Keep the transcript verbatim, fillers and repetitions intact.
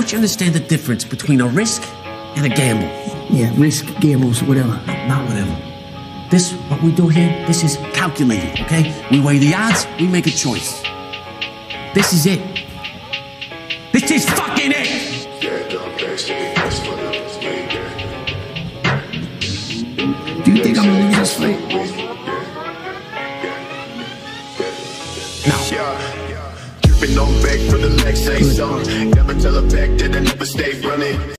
want you to understand the difference between a risk and a gamble. Yeah, risk, gambles, whatever. Not whatever. This, what we do here, this is calculated, okay? We weigh the odds, we make a choice. This is it. This is fucking it! Do you think I'm gonna lose this fight? Been on back for the legs, say something. Never tell a fact that I never stay running.